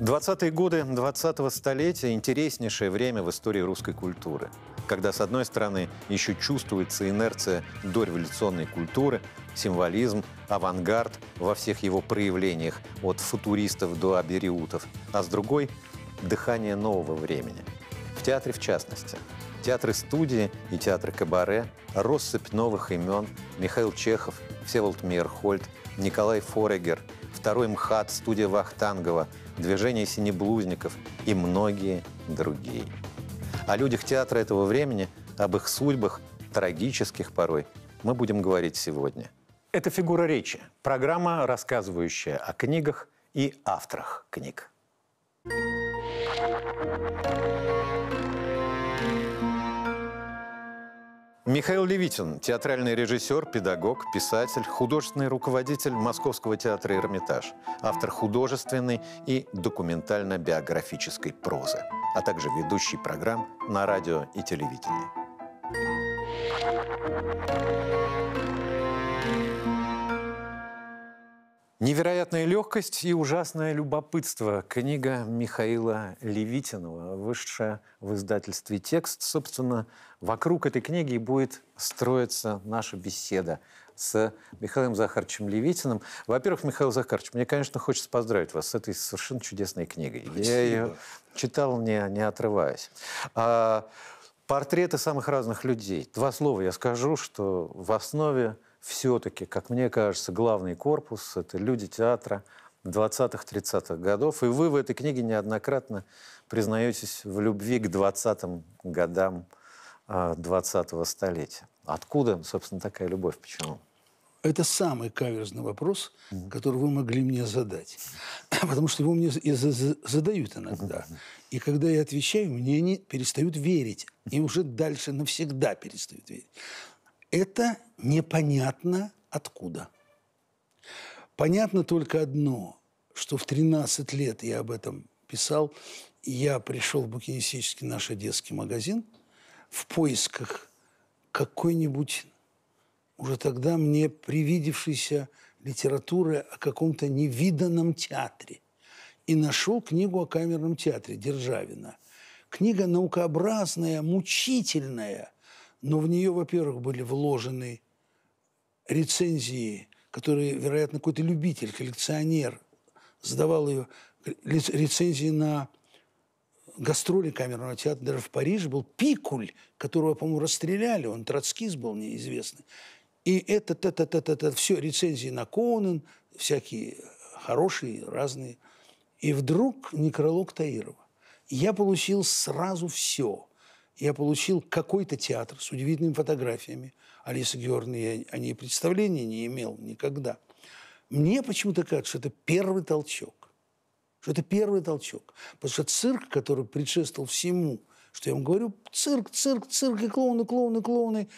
20-е годы 20-го столетия – интереснейшее время в истории русской культуры, когда, с одной стороны, еще чувствуется инерция дореволюционной культуры, символизм, авангард во всех его проявлениях, от футуристов до обэриутов, а с другой – дыхание нового времени. В театре в частности. Театры-студии и театры-кабаре, россыпь новых имен, Михаил Чехов, Всеволод Мейерхольд, Николай Фореггер, Второй МХАТ, студия Вахтангова, движение синеблузников и многие другие. О людях театра этого времени, об их судьбах, трагических порой, мы будем говорить сегодня. Это «Фигура речи» – программа, рассказывающая о книгах и авторах книг. Михаил Левитин – театральный режиссер, педагог, писатель, художественный руководитель Московского театра «Эрмитаж», автор художественной и документально-биографической прозы, а также ведущий программ на радио и телевидении. «Невероятная легкость и ужасное любопытство» – книга Михаила Левитина, вышедшая в издательстве «Текст». Собственно, вокруг этой книги будет строиться наша беседа с Михаилом Захаровичем Левитиным. Во-первых, Михаил Захарович, мне, конечно, хочется поздравить вас с этой совершенно чудесной книгой. Спасибо. Я ее читал, не отрываясь. Портреты самых разных людей. Два слова я скажу, что в основе все-таки, как мне кажется, главный корпус – это люди театра 20-30-х годов. И вы в этой книге неоднократно признаетесь в любви к 20-м годам 20-го столетия. Откуда, собственно, такая любовь? Почему? Это самый каверзный вопрос, который вы могли мне задать. Потому что его мне задают иногда. И когда я отвечаю, мне они перестают верить. И уже дальше навсегда перестают верить. Это непонятно откуда. Понятно только одно, что в 13 лет я об этом писал. Я пришел в букинистический наш детский магазин в поисках какой-нибудь уже тогда мне привидевшейся литературы о каком-то невиданном театре. И нашел книгу о Камерном театре Державина. Книга наукообразная, мучительная. Но в нее, во-первых, были вложены рецензии, которые, вероятно, какой-то любитель, коллекционер сдавал ее, рецензии на гастроли Камерного театра. Даже в Париже был Пикуль, которого, по-моему, расстреляли. Он троцкист был неизвестный. И это, все рецензии на Коуна, всякие хорошие, разные. И вдруг некролог Таирова. Я получил сразу все. Я получил какой-то театр с удивительными фотографиями. Алиса Георгиевна, я о ней представления не имел никогда. Мне почему-то кажется, что это первый толчок. Что это первый толчок. Потому что цирк, который предшествовал всему, что я вам говорю, цирк, и клоуны,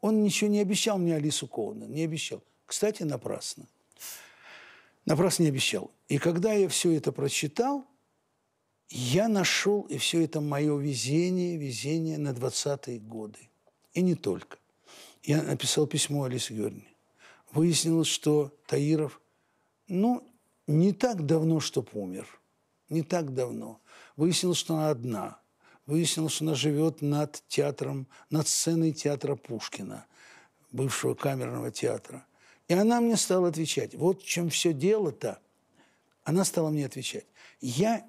он ничего не обещал мне Алису Коуна, не обещал. Кстати, напрасно. Напрасно не обещал. И когда я все это прочитал, я нашел, и все это мое везение на 20-е годы. И не только. Я написал письмо Алисе Герни. Выяснилось, что Таиров, не так давно, чтоб умер. Не так давно. Выяснилось, что она одна. Выяснилось, что она живет над театром, над сценой театра Пушкина, бывшего Камерного театра. И она мне стала отвечать. Вот в чем все дело-то. Она стала мне отвечать. Я...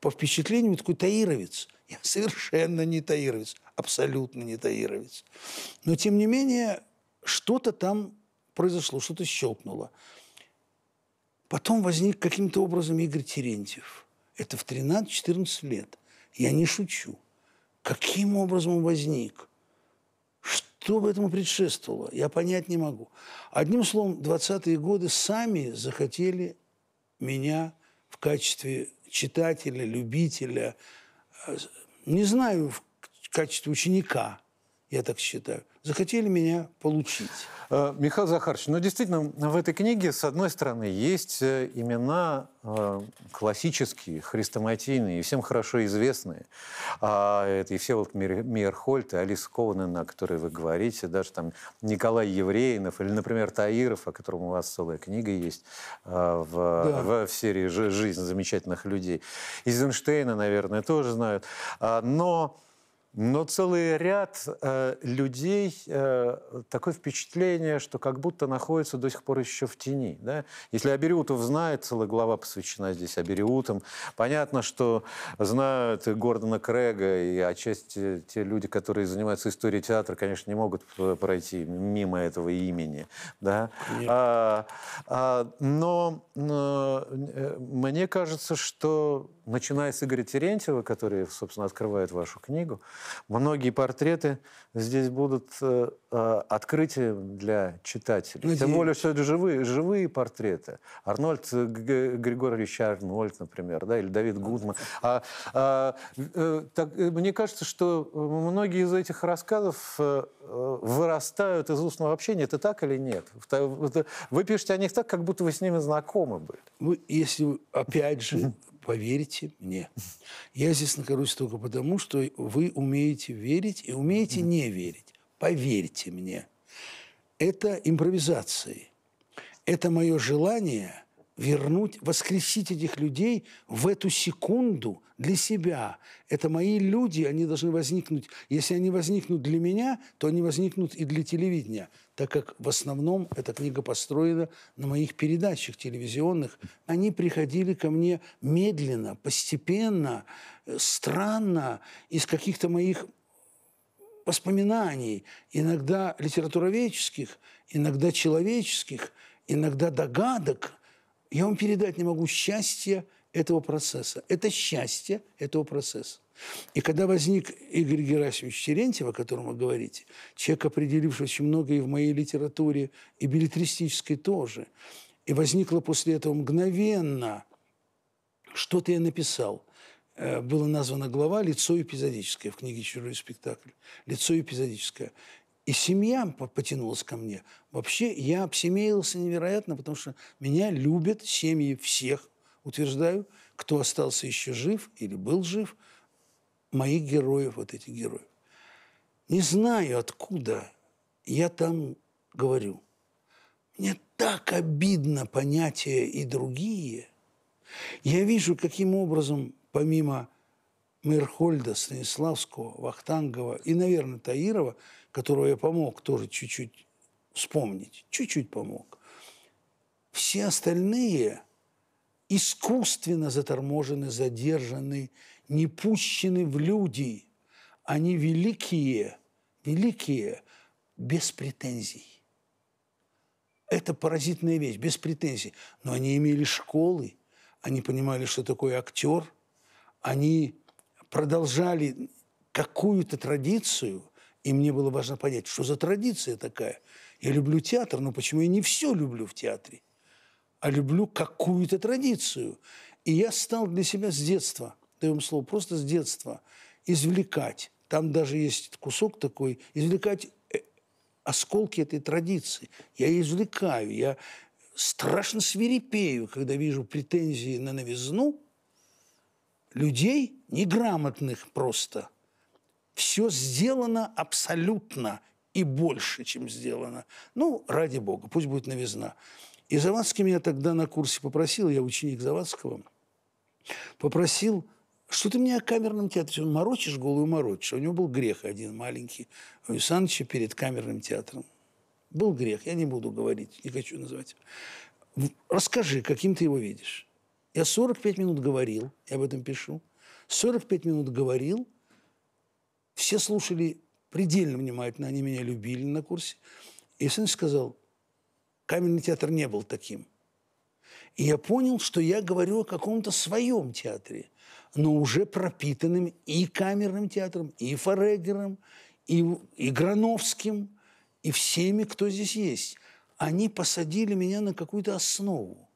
По впечатлению, такой таировец. Я совершенно не таировец. Абсолютно не таировец. Но, тем не менее, что-то там произошло, что-то щелкнуло. Потом возник каким-то образом Игорь Терентьев. Это в 13-14 лет. Я не шучу. Каким образом он возник? Что бы этому предшествовало? Я понять не могу. Одним словом, 20-е годы сами захотели меня в качестве... читателя, любителя, не знаю, в качестве ученика. я так считаю, захотели меня получить. Михаил Захарович, ну действительно, в этой книге, с одной стороны, есть имена классические, хрестоматийные, и всем хорошо известные. Это и Всеволод Мейерхольд, и Алиса Георгиевна, о которой вы говорите, даже там Николай Евреинов, или, например, Таиров, о котором у вас целая книга есть в серии «Жизнь замечательных людей». Эйзенштейна, наверное, тоже знают. Но целый ряд людей, такое впечатление, что как будто находится до сих пор еще в тени. Да? Если обэриутов знает, целая глава посвящена здесь обэриутам. Понятно, что знают и Гордона Крэга, и отчасти те люди, которые занимаются историей театра, конечно, не могут пройти мимо этого имени. Да? Но мне кажется, что начиная с Игоря Терентьева, который, собственно, открывает вашу книгу, многие портреты здесь будут открытием для читателей. Надеюсь. Тем более, что это живые портреты. Григорьевич Арнольд, например, да, или Давид Гутман. Мне кажется, что многие из этих рассказов вырастают из устного общения. Это так или нет? Вы пишете о них так, как будто вы с ними знакомы были. Ну, если, опять же, поверьте мне. Я здесь нахожусь только потому, что вы умеете верить и умеете не верить. Поверьте мне. Это импровизации. Это мое желание вернуть, воскресить этих людей в эту секунду для себя. Это мои люди, они должны возникнуть. Если они возникнут для меня, то они возникнут и для телевидения, так как в основном эта книга построена на моих передачах телевизионных. Они приходили ко мне медленно, постепенно, странно, из каких-то моих воспоминаний, иногда литературоведческих, иногда человеческих, иногда догадок. Я вам передать не могу счастье этого процесса. Это счастье этого процесса. И когда возник Игорь Герасимович Терентьев, о котором вы говорите, человек, определивший очень многое и в моей литературе, и билетристической тоже, и возникло после этого мгновенно, что-то я написал. Была названа глава «Лицо эпизодическое» в книге «Чужой спектакль». «Лицо эпизодическое». И семья потянулась ко мне. Вообще, я обсемеялся невероятно, потому что меня любят семьи всех, утверждаю, кто остался еще жив или был жив, моих героев, вот этих героев. Не знаю, откуда я там говорю. Мне так обидно понятие «и другие». Я вижу, каким образом, помимо Мейерхольда, Станиславского, Вахтангова и, наверное, Таирова, которого я помог тоже чуть-чуть вспомнить, чуть-чуть помог, все остальные искусственно заторможены, задержаны, не пущены в люди. Они великие, великие, без претензий. Это паразитная вещь, без претензий. Но они имели школы, они понимали, что такое актер, они продолжали какую-то традицию, и мне было важно понять, что за традиция такая. Я люблю театр, но почему я не все люблю в театре, а люблю какую-то традицию. И я стал для себя с детства, даю вам слово, просто с детства, извлекать. Там даже есть кусок такой, извлекать осколки этой традиции. Я ее извлекаю, я страшно свирепею, когда вижу претензии на новизну, людей неграмотных просто. Все сделано абсолютно и больше, чем сделано. Ну, ради бога, пусть будет новизна. И Завадский меня тогда на курсе попросил, я ученик Завадского, попросил, что ты мне о Камерном театре морочишь, голову морочишь. У него был грех один маленький у Александровича перед Камерным театром. Был грех, я не буду говорить, не хочу называть. Расскажи, каким ты его видишь. Я 45 минут говорил, я об этом пишу, 45 минут говорил, все слушали предельно внимательно, они меня любили на курсе. И сын сказал, Камерный театр не был таким. И я понял, что я говорю о каком-то своем театре, но уже пропитанным и Камерным театром, и Фореггером, и Грановским, и всеми, кто здесь есть. Они посадили меня на какую-то основу.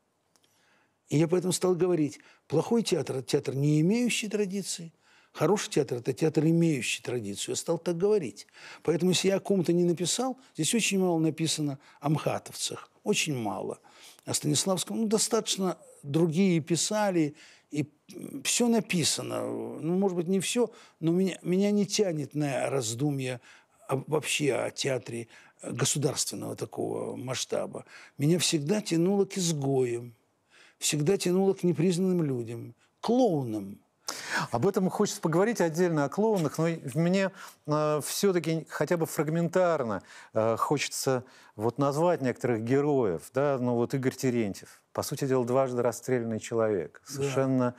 И я поэтому стал говорить, плохой театр – это театр, не имеющий традиции, Хороший театр – это театр, имеющий традицию. Я стал так говорить. Поэтому, если я о ком-то не написал, здесь очень мало написано о мхатовцах. Очень мало. О Станиславском, ну, достаточно другие писали. И все написано. Ну, может быть, не все, но меня не тянет на раздумья вообще о театре государственного такого масштаба. Меня всегда тянуло к изгоям. Всегда тянуло к непризнанным людям. Клоунам. Об этом хочется поговорить отдельно, о клоунах, но мне все-таки хотя бы фрагментарно хочется вот назвать некоторых героев. Да? Ну, вот Игорь Терентьев, по сути дела, дважды расстрелянный человек, совершенно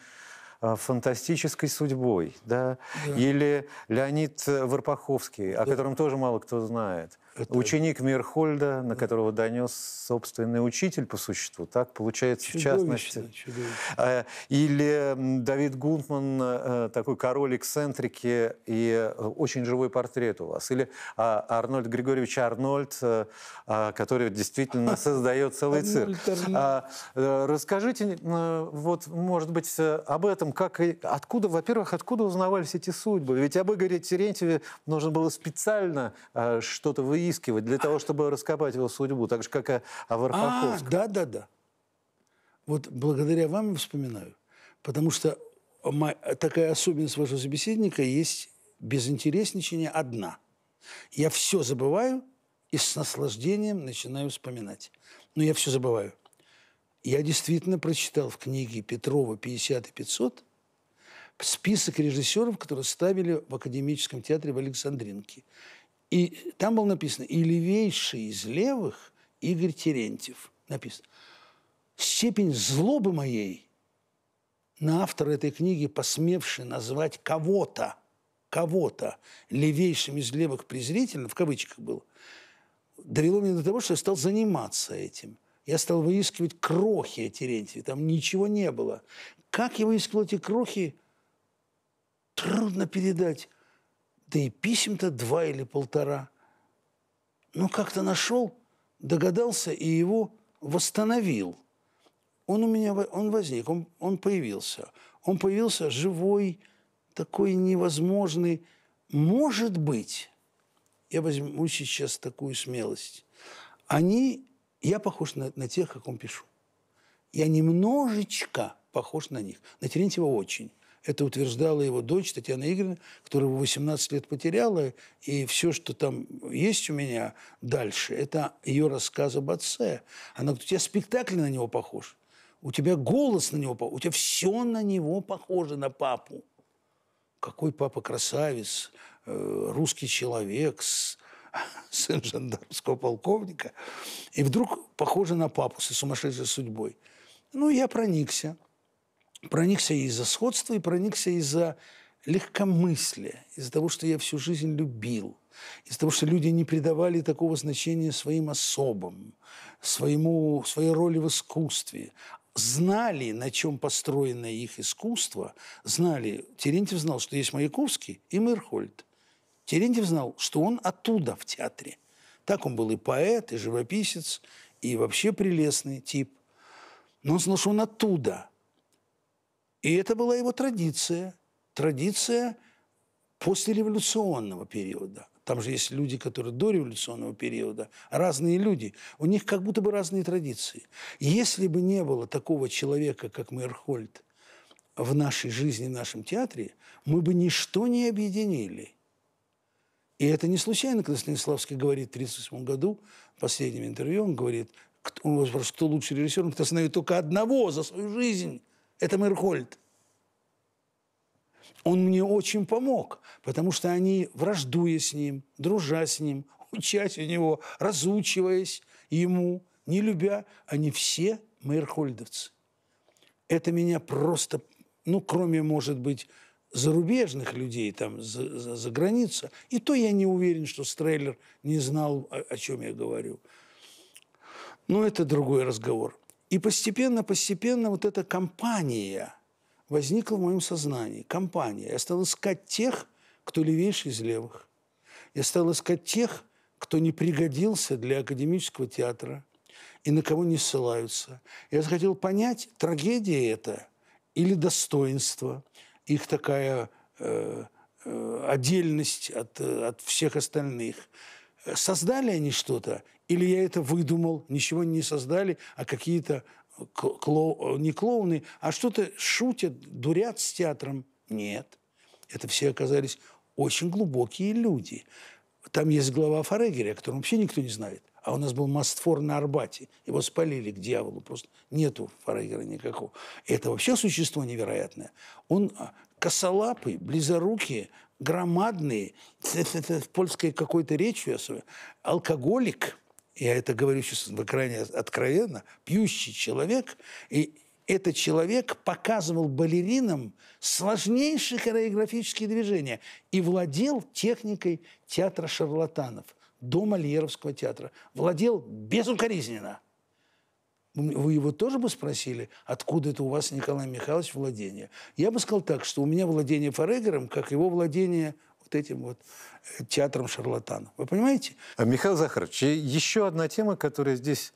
фантастической судьбой. Да? Да. Или Леонид Варпаховский, о котором тоже мало кто знает. Это... Ученик Мейерхольда, на которого донес собственный учитель, по существу, так получается, в частности. Чудовищно. Или Давид Гутман, такой король эксцентрики, и очень живой портрет у вас. Или Арнольд Григорьевич Арнольд, который действительно создает целый цирк. Расскажите, вот, может быть, об этом, как и откуда, во-первых, откуда узнавались эти судьбы? Ведь об Игоре Терентьеве нужно было специально что-то выяснить, для того, чтобы раскопать его судьбу, так же, как и о Варпаховском. Да. Вот благодаря вам вспоминаю. Потому что такая особенность вашего собеседника есть безинтересничание одна. Я все забываю и с наслаждением начинаю вспоминать. Но я все забываю. Я действительно прочитал в книге Петрова «50 и 500» список режиссеров, которые ставили в Академическом театре в Александринке. И там было написано: «И левейший из левых Игорь Терентьев». Написано. Степень злобы моей на автора этой книги, посмевший назвать кого-то левейшим из левых презрительно, в кавычках было, довело меня до того, что я стал заниматься этим. Я стал выискивать крохи о Терентьеве. Там ничего не было. Как я выискивал эти крохи, трудно передать. Да и писем-то 2 или 1,5. Ну, как-то нашел, догадался и его восстановил. Он у меня, он возник, он появился. Он появился живой, такой невозможный. Может быть, я возьму сейчас такую смелость. Я похож на тех, как он пишу. Я немножечко похож на них. На Терентьева очень. Это утверждала его дочь Татьяна Игоревна, которая в 18 лет потеряла. И все, что там есть у меня дальше, это ее рассказ об отце. Она говорит: у тебя спектакль на него похож, у тебя голос на него похож, у тебя все на него похоже, на папу. Какой папа красавец, русский человек, сын жандармского полковника. И вдруг похоже на папу со сумасшедшей судьбой. Ну, я проникся. Проникся из-за сходства и проникся из-за легкомыслия, из-за того, что я всю жизнь любил, из-за того, что люди не придавали такого значения своим особам, своей роли в искусстве. Знали, на чем построено их искусство, знали. Терентьев знал, что есть Маяковский и Мейерхольд. Терентьев знал, что он оттуда, в театре. Так он был и поэт, и живописец, и вообще прелестный тип. Но он знал, что он оттуда. И это была его традиция послереволюционного периода. Там же есть люди, которые до революционного периода, разные люди, у них как будто бы разные традиции. Если бы не было такого человека, как Мейерхольд, в нашей жизни, в нашем театре, мы бы ничто не объединили. И это не случайно, когда Станиславский говорит в 1938 году, в последнем интервью, он говорит, он спрашивает, кто лучший режиссер, он остановит только одного за свою жизнь. Это Мейерхольд. Он мне очень помог, потому что они, враждуя с ним, дружа с ним, учась у него, разучиваясь ему, не любя, они все мейерхольдовцы. Это меня просто, ну, кроме, может быть, зарубежных людей там, за границей, и то я не уверен, что Стрейлер не знал, о чем я говорю. Но это другой разговор. И постепенно вот эта компания возникла в моем сознании. Компания. Я стал искать тех, кто левейший из левых. Я стал искать тех, кто не пригодился для Академического театра и на кого не ссылаются. Я захотел понять, трагедия это или достоинство. Их такая отдельность от всех остальных. Создали они что-то? Или я это выдумал? Ничего не создали, а какие-то не клоуны, а что-то шутят, дурят с театром? Нет. Это все оказались очень глубокие люди. Там есть глава Фореггера, о котором вообще никто не знает. А у нас был Мастфор на Арбате. Его спалили к дьяволу. Просто нету Фореггера никакого. Это вообще существо невероятное. Он косолапый, близорукий, громадный, в польской какой-то речи особенно, алкоголик, я это говорю сейчас крайне откровенно, пьющий человек. И этот человек показывал балеринам сложнейшие хореографические движения и владел техникой театра шарлатанов до Мольеровского театра. Владел безукоризненно. Вы его тоже бы спросили, откуда это у вас, Николай Михайлович, владение? Я бы сказал так, что у меня владение Фореггером, как его владение вот этим вот театром шарлатанов. Вы понимаете? Михаил Захарович, еще одна тема, которая здесь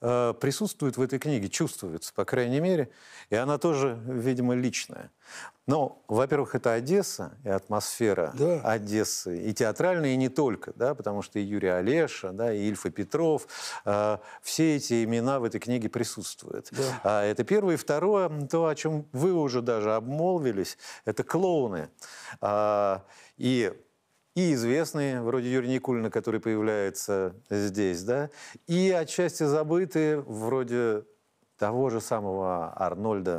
присутствует в этой книге, чувствуется, по крайней мере, и она тоже, видимо, личная. Но, во-первых, это Одесса и атмосфера, да, Одессы, и театральная, и не только, да, потому что и Юрий Олеша, да, и Ильфа Петров, все эти имена в этой книге присутствуют. Да. Это первое. И второе, то, о чем вы уже даже обмолвились, это клоуны. И известные, вроде Юрия Никулина, который появляется здесь, да, и отчасти забытые, вроде того же самого Арнольда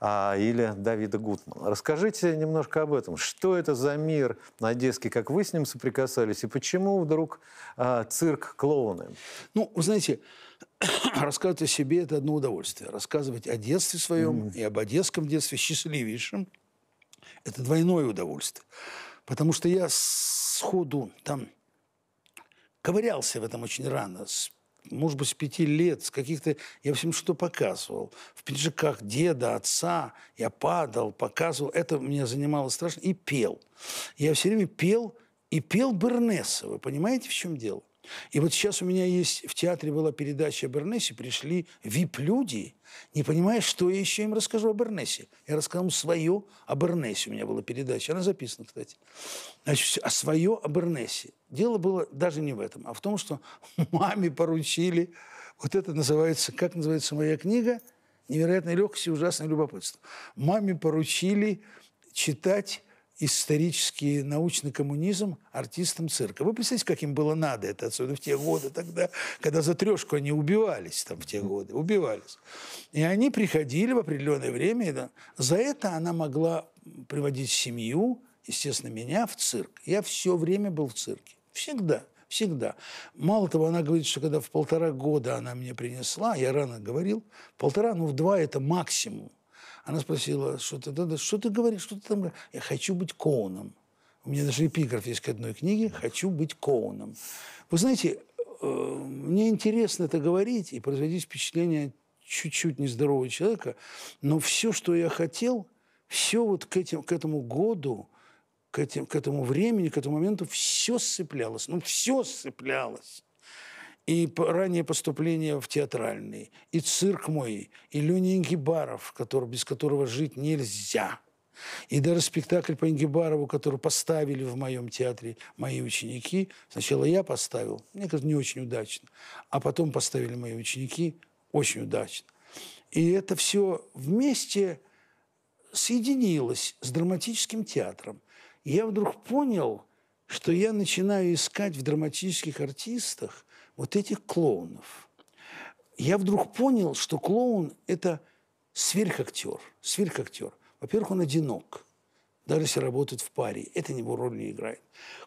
или Давида Гутмана. Расскажите немножко об этом. Что это за мир одесский, как вы с ним соприкасались, и почему вдруг цирк, клоуны? Ну, вы знаете, рассказывать о себе – это одно удовольствие. Рассказывать о детстве своем и об одесском детстве счастливейшем – это двойное удовольствие. Потому что я сходу там ковырялся в этом очень рано. Может быть, с 5 лет, с каких-то... Я всем что показывал. В пиджаках деда, отца. Я падал, показывал. Это меня занимало страшно. И пел. Я все время пел. И пел Бернеса. Вы понимаете, в чем дело? И вот сейчас у меня есть... В театре была передача о Бернесе. Пришли вип-люди, не понимая, что я еще им расскажу о Бернесе. Я рассказал им свое о Бернесе. У меня была передача. Она записана, кстати. Значит, а свое о Бернесе. Дело было даже не в этом, а в том, что маме поручили. Вот это называется... Как называется моя книга? «Невероятная легкость и ужасное любопытство». Маме поручили читать... исторический научный коммунизм артистам цирка. Вы представляете, как им было надо это, отсюда в те годы тогда, когда за 3-ку они убивались там в те годы, убивались. И они приходили в определенное время, и, да, за это она могла приводить семью, естественно, меня в цирк. Я все время был в цирке. Всегда, всегда. Мало того, она говорит, что когда в 1,5 года она мне принесла, я рано говорил, 1,5, ну в 2 это максимум. Она спросила, что ты говоришь, что ты там говоришь? Я хочу быть Коуном. У меня даже эпиграф есть к одной книге «Хочу быть Коуном». Вы знаете, мне интересно это говорить и производить впечатление чуть-чуть нездорового человека, но все, что я хотел, все вот к этому году, к этому времени, к этому моменту, все сцеплялось. Ну, все сцеплялось. И раннее поступление в театральный, и цирк мой, и Лёня Енгибаров, без которого жить нельзя. И даже спектакль по Енгибарову, который поставили в моем театре мои ученики. Сначала я поставил, мне кажется, не очень удачно. А потом поставили мои ученики, очень удачно. И это все вместе соединилось с драматическим театром. И я вдруг понял, что я начинаю искать в драматических артистах вот этих клоунов. Я вдруг понял, что клоун – это сверхактер. Сверхактер. Во-первых, он одинок. Даже если работает в паре, это его роль не играет.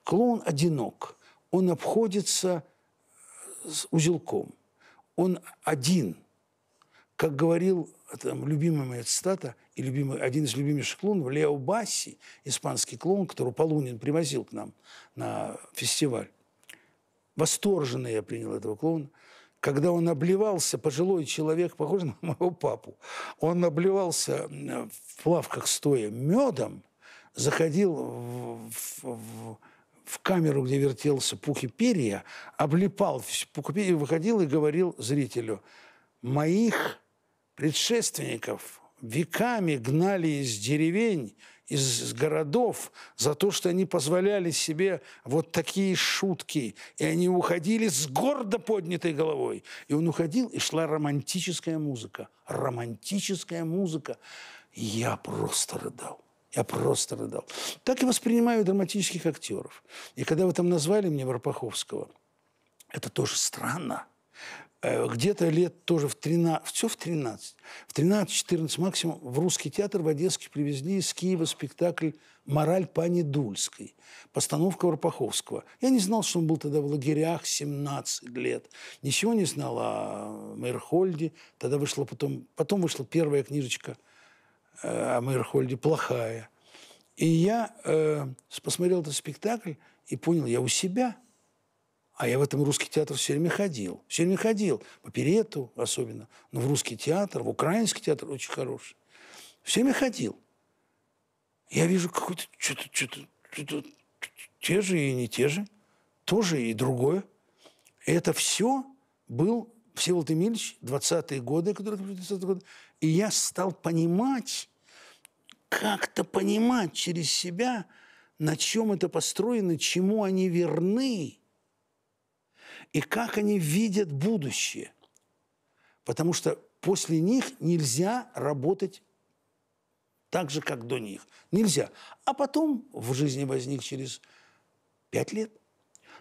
Клоун одинок. Он обходится с узелком. Он один. Как говорил любимая моя цитата, и один из любимейших клоунов, Лео Басси, испанский клоун, которого Полунин привозил к нам на фестиваль. Восторженно я принял этого клоуна. Когда он обливался, пожилой человек, похожий на моего папу, он обливался в плавках стоя медом, заходил в камеру, где вертелся пух и перья, облипал пух и перья, выходил и говорил зрителю: «Моих предшественников веками гнали из деревень из городов за то, что они позволяли себе вот такие шутки. И они уходили с гордо поднятой головой. И он уходил, и шла романтическая музыка. Романтическая музыка. И я просто рыдал. Я просто рыдал. Так и воспринимаю драматических актеров. И когда вы там назвали мне Варпаховского, это тоже странно. Где-то лет тоже в 13, все в 13, в 13-14 максимум в Русский театр в Одесский привезли из Киева спектакль «Мораль пани Дульской», постановка Варпаховского. Я не знал, что он был тогда в лагерях 17 лет. Ничего не знал о Мейерхольде. Тогда вышла потом вышла первая книжечка о Мейерхольде, плохая. И я посмотрел этот спектакль и понял, я у себя. А я в этом Русский театр все время ходил. Все время ходил. По оперетту особенно. Но в Русский театр, в Украинский театр очень хороший. Все время ходил. Я вижу какой-то... Те же и не те же. Тоже и другое. И это все был Всеволод Эмильевич, 20-е годы, которые... 20-е годы. И я стал понимать, как-то понимать через себя, на чем это построено, чему они верны. И как они видят будущее. Потому что после них нельзя работать так же, как до них. Нельзя. А потом в жизни возник через 5 лет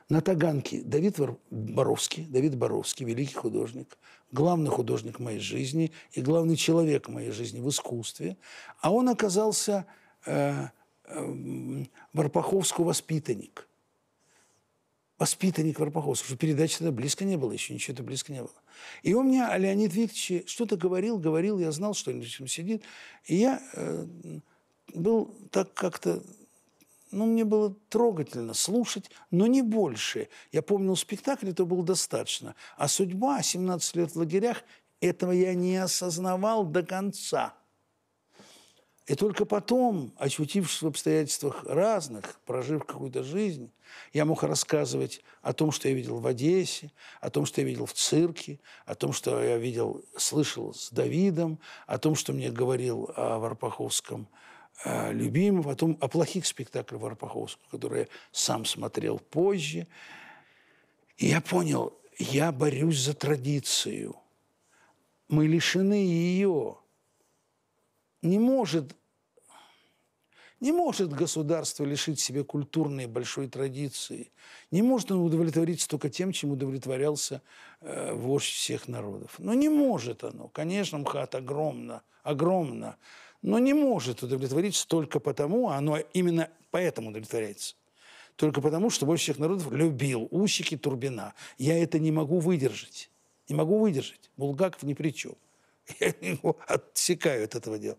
на Таганке Давид Боровский, великий художник, главный художник моей жизни и главный человек моей жизни в искусстве. А он оказался Варпаховский воспитанник. Воспитанник Варпаховского, что передачи тогда близко не было, еще ничего-то близко не было. И он мне, Леонид Викторович, что-то говорил, я знал, что он сидит. И я был так как-то, ну, мне было трогательно слушать, но не больше. Я помнил спектакль, это было достаточно. А судьба, 17 лет в лагерях, этого я не осознавал до конца. И только потом, очутившись в обстоятельствах разных, прожив какую-то жизнь, я мог рассказывать о том, что я видел в Одессе, о том, что я видел в цирке, о том, что я видел, слышал с Давидом, о том, что мне говорил о Варпаховском любимом, потом о плохих спектаклях Варпаховского, которые я сам смотрел позже. И я понял, я борюсь за традицию. Мы лишены ее. Не может государство лишить себя культурной большой традиции. Не может он удовлетвориться только тем, чем удовлетворялся вождь всех народов. Но не может оно. Конечно, МХАТ огромно. Но не может удовлетвориться только потому, а оно именно поэтому удовлетворяется. Только потому, что вождь всех народов любил Усики, Турбина. Я это не могу выдержать. Не могу выдержать. Булгаков ни при чем. Я его отсекаю от этого дела.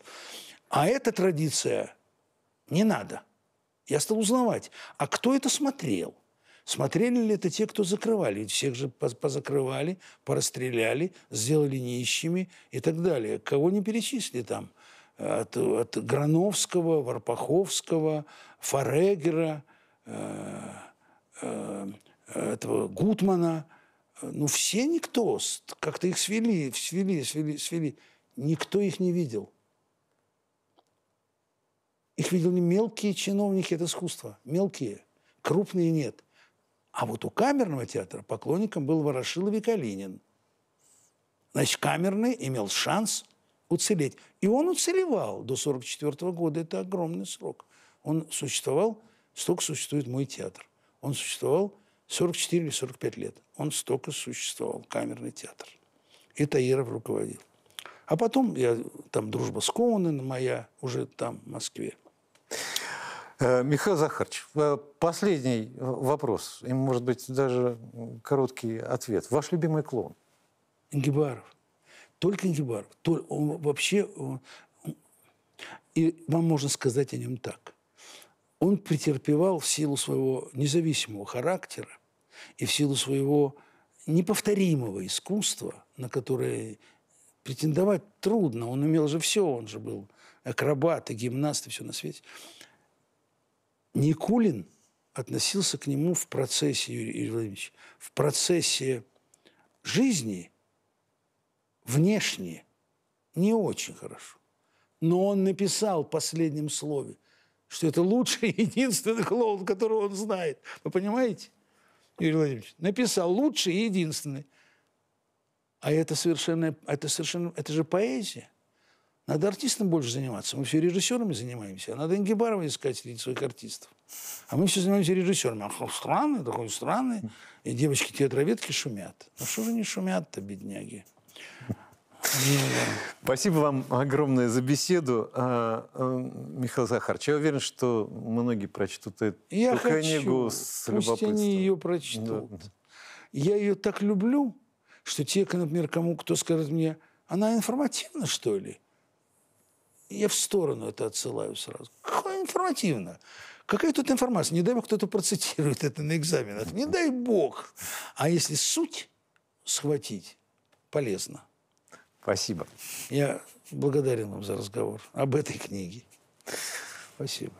А эта традиция не надо. Я стал узнавать, а кто это смотрел? Смотрели ли это те, кто закрывали? Ведь всех же позакрывали, порастреляли, сделали нищими и так далее. Кого не перечислили там? От Грановского, Варпаховского, Фореггера, этого Гутмана. Ну, все никто. Как-то их свели. Никто их не видел. Их видели мелкие чиновники от искусства. Мелкие. Крупные нет. А вот у Камерного театра поклонником был Ворошилов и Калинин. Значит, Камерный имел шанс уцелеть. И он уцелевал до 1944 года. Это огромный срок. Он существовал, столько существует мой театр. Он существовал 44 или 45 лет. Он столько существовал, Камерный театр. И Таиров руководил. А потом я там дружба с Коуном моя уже там, в Москве. Михаил Захарович, последний вопрос. И, может быть, даже короткий ответ. Ваш любимый клоун? Енгибаров. Только Енгибаров. Он вообще... И вам можно сказать о нем так. Он претерпевал в силу своего независимого характера и в силу своего неповторимого искусства, на которое претендовать трудно. Он умел же все, он же был акробат и гимнаст, и все на свете. Никулин относился к нему в процессе, Юрий Владимирович, в процессе жизни внешне не очень хорошо. Но он написал в последнем слове что это лучший, единственный клоун, которого он знает. Вы понимаете, Юрий Владимирович? Написал лучший и единственный. А это же поэзия. Надо артистам больше заниматься. Мы все режиссерами занимаемся. Надо Енгибарова искать среди своих артистов. А мы все занимаемся режиссерами. А странный, такой странный. И девочки театроведки шумят. Ну что же они шумят-то, бедняги? Спасибо вам огромное за беседу. Михаил Захарович, я уверен, что многие прочтут эту книгу с любопытством. Пусть они ее прочтут. Да. Я ее так люблю, что те, например, кто скажет мне, она информативна, что ли? Я в сторону это отсылаю сразу. Какая информативно? Какая тут информация? Не дай бог, кто-то процитирует это на экзаменах. Не дай бог. А если суть схватить, полезно. Спасибо. Я благодарен вам за разговор об этой книге. Спасибо.